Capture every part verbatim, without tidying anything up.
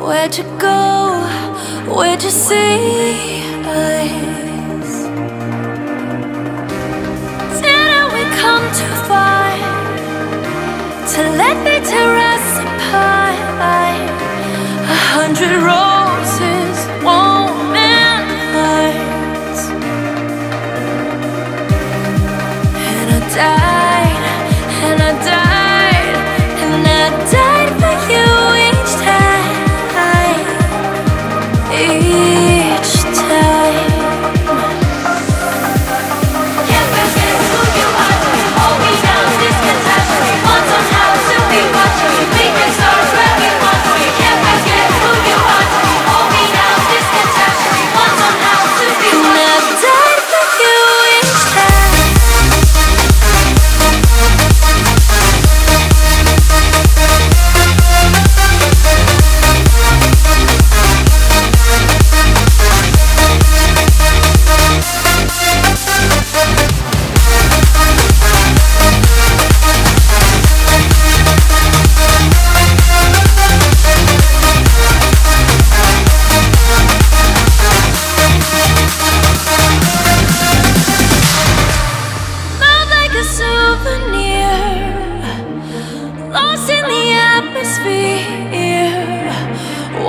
Where'd you go? Where'd you see us? Didn't we come too far to let me tear us apart? A hundred roses won't mend hearts. And I died, and I died, and I died.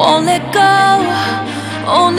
Won't let go, won't